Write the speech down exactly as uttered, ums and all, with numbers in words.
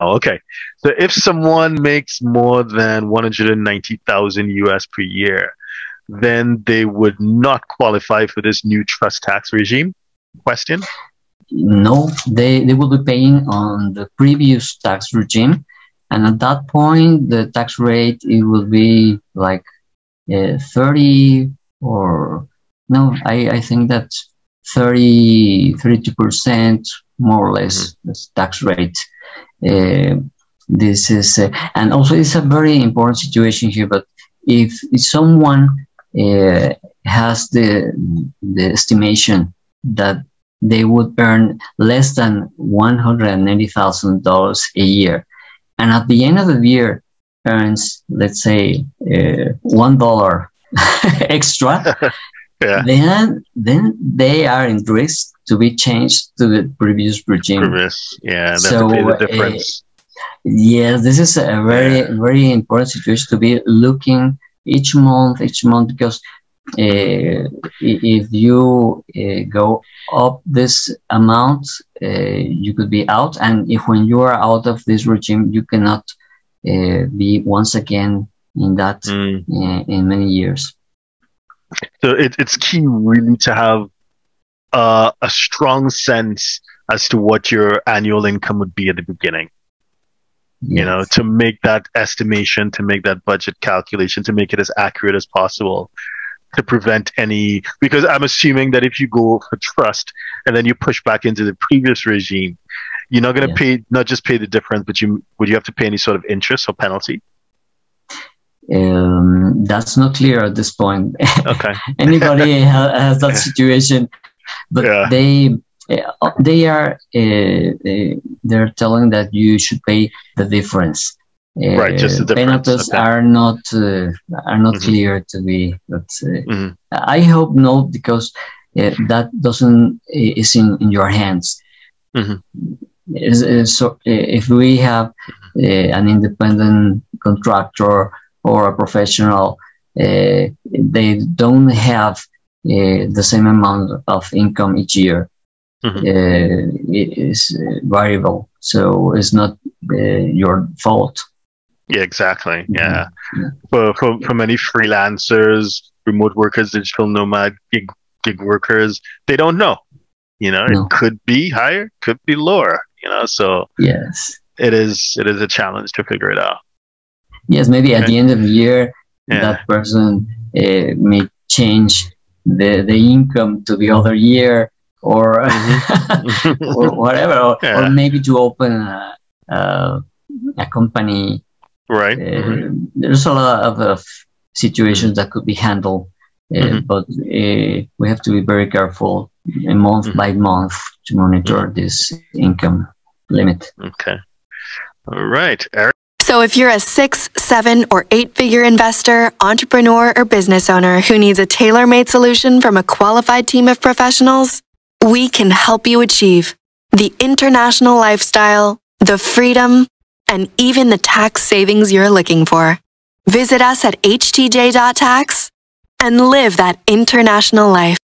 Oh, okay. So if someone makes more than one hundred ninety thousand U S per year, then they would not qualify for this new trust tax regime? Question? No, they, they will be paying on the previous tax regime. And at that point, the tax rate, it will be like uh, thirty or... No, I, I think that thirty, thirty-two percent more or less mm-hmm. tax rate. Uh, this is, uh, and also it's a very important situation here. But if, if someone uh, has the the estimation that they would earn less than one hundred and ninety thousand dollars a year, and at the end of the year earns, let's say, uh, one dollar extra, yeah. then then they are in risk to be changed to the previous regime. Previous. Yeah, that's so, the difference. Uh, yeah, this is a very, yeah. very important situation to be looking each month, each month, because uh, if you uh, go up this amount, uh, you could be out. And if when you are out of this regime, you cannot uh, be once again in that mm. uh, in many years. So it, it's key really to have Uh, a strong sense as to what your annual income would be at the beginning. Yes. You know, to make that estimation, to make that budget calculation, to make it as accurate as possible, to prevent any, because I'm assuming that if you go for trust and then you push back into the previous regime, you're not going to yeah. pay, not just pay the difference, but you, would you have to pay any sort of interest or penalty? Um, that's not clear at this point. Okay. Anybody ha has that situation. But yeah. they uh, they are uh, uh, they're telling that you should pay the difference. Uh, right, just the difference. Penalties okay. are not uh, are not mm-hmm. clear to me. But uh, mm-hmm. I hope not, because uh, that doesn't is in, in your hands. Mm-hmm. So if we have uh, an independent contractor or a professional, uh, they don't have Uh, the same amount of income each year. Mm-hmm. uh, it is uh, variable, so it's not uh, your fault. Yeah, exactly. Yeah, yeah. For, for, for many freelancers, remote workers, digital nomad, gig, gig workers, they don't know. You know, no. It could be higher, could be lower. You know, so yes, it is. It is a challenge to figure it out. Yes, maybe okay. at the end of the year, yeah. that person uh, may change the the income to the other year, or mm-hmm. or whatever, or, yeah. or maybe to open a, a, a company, right? Uh, mm-hmm. There's a lot of, of situations that could be handled, uh, mm-hmm. but uh, we have to be very careful uh, month mm-hmm. by month to monitor mm-hmm. this income limit. Okay. All right, Eric. So if you're a six, seven, or eight-figure investor, entrepreneur, or business owner who needs a tailor-made solution from a qualified team of professionals, we can help you achieve the international lifestyle, the freedom, and even the tax savings you're looking for. Visit us at H T J dot tax and live that international life.